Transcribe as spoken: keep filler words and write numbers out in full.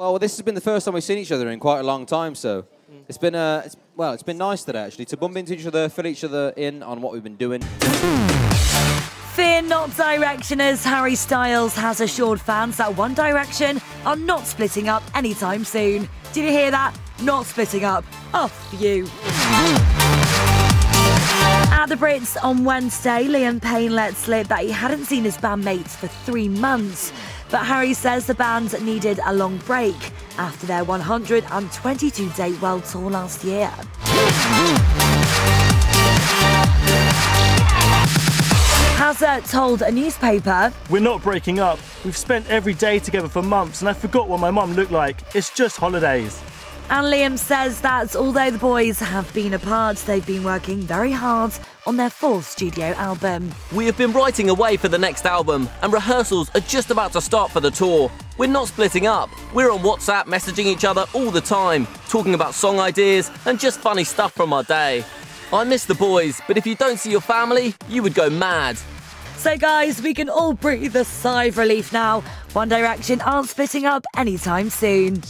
Well, this has been the first time we've seen each other in quite a long time, so mm. it's been uh, it's, well, it's been nice today actually to bump into each other, fill each other in on what we've been doing. Fear not, Directioners. Harry Styles has assured fans that One Direction are not splitting up anytime soon. Did you hear that? Not splitting up. Off you. At the Brits on Wednesday, Liam Payne let slip that he hadn't seen his bandmates for three months. But Harry says the band needed a long break after their one hundred twenty-two day world tour last year. Hazard told a newspaper, "We're not breaking up. We've spent every day together for months and I forgot what my mum looked like. It's just holidays." And Liam says that although the boys have been apart, they've been working very hard on their fourth studio album. "We have been writing away for the next album and rehearsals are just about to start for the tour. We're not splitting up. We're on WhatsApp messaging each other all the time, talking about song ideas and just funny stuff from our day. I miss the boys, but if you don't see your family, you would go mad." So guys, we can all breathe a sigh of relief now. One Direction aren't splitting up anytime soon.